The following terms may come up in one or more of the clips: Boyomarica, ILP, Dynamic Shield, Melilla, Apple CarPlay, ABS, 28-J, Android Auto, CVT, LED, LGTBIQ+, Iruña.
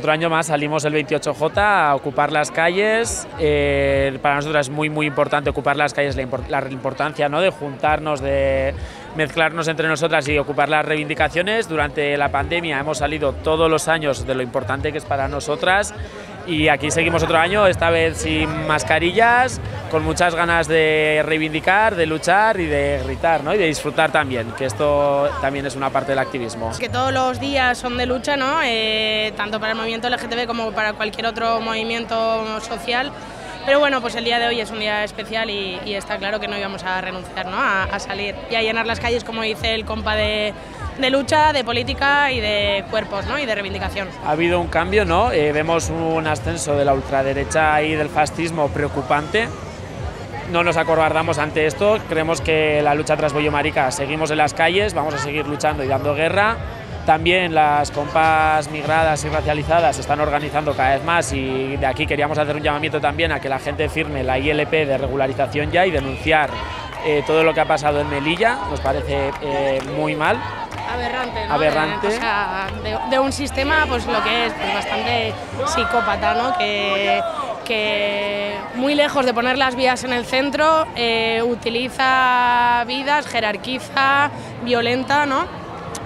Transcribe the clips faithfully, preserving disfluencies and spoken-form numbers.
Otro año más salimos el veintiocho J a ocupar las calles. Eh, para nosotros es muy, muy importante ocupar las calles, la, import la importancia, ¿no?, de juntarnos, de mezclarnos entre nosotras y ocupar las reivindicaciones. Durante la pandemia hemos salido todos los años de lo importante que es para nosotras y aquí seguimos otro año, esta vez sin mascarillas, con muchas ganas de reivindicar, de luchar y de gritar, ¿no?, y de disfrutar también, que esto también es una parte del activismo. Es que todos los días son de lucha, ¿no?, eh, tanto para el movimiento L G T B como para cualquier otro movimiento social. Pero bueno, pues el día de hoy es un día especial y, y está claro que no íbamos a renunciar, ¿no?, a, a salir y a llenar las calles, como dice el compa, de, de lucha, de política y de cuerpos, ¿no?, y de reivindicación. Ha habido un cambio, ¿no? Eh, vemos un ascenso de la ultraderecha y del fascismo preocupante. No nos acobardamos ante esto, creemos que la lucha tras Boyomarica seguimos en las calles, vamos a seguir luchando y dando guerra. También las compas migradas y racializadas se están organizando cada vez más y de aquí queríamos hacer un llamamiento también a que la gente firme la I L P de regularización ya y denunciar eh, todo lo que ha pasado en Melilla. Nos parece eh, muy mal. Aberrante, ¿no? Aberrante. Eh, o sea, de, de un sistema, pues lo que es, pues, bastante psicópata, ¿no?, que, que muy lejos de poner las vías en el centro, eh, utiliza vidas, jerarquiza, violenta, ¿no?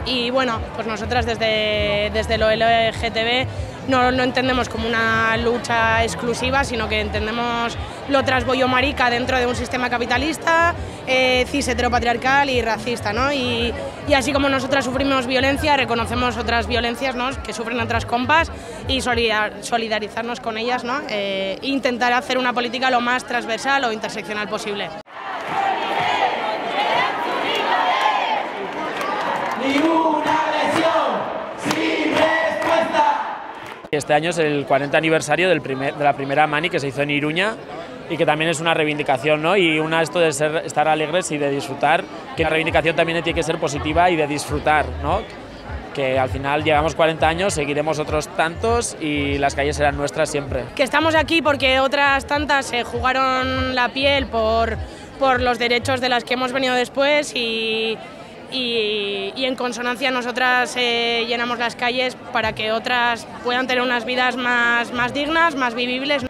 Y bueno, pues nosotras desde, desde lo L G T B no lo entendemos como una lucha exclusiva, sino que entendemos lo tras Boyomarica dentro de un sistema capitalista, eh, cis heteropatriarcal y racista, ¿no? Y, y así como nosotras sufrimos violencia, reconocemos otras violencias, ¿no?, que sufren otras compas y solidarizarnos con ellas, ¿no? Eh, intentar hacer una política lo más transversal o interseccional posible. Este año es el cuarenta aniversario del primer, de la primera mani que se hizo en Iruña y que también es una reivindicación, ¿no?, y una esto de ser, estar alegres y de disfrutar, que la reivindicación también tiene que ser positiva y de disfrutar, ¿no?, que al final llegamos cuarenta años, seguiremos otros tantos y las calles serán nuestras siempre. Que estamos aquí porque otras tantas se jugaron la piel por, por los derechos de las que hemos venido después y... Y, y en consonancia nosotras eh, llenamos las calles para que otras puedan tener unas vidas más, más dignas, más vivibles.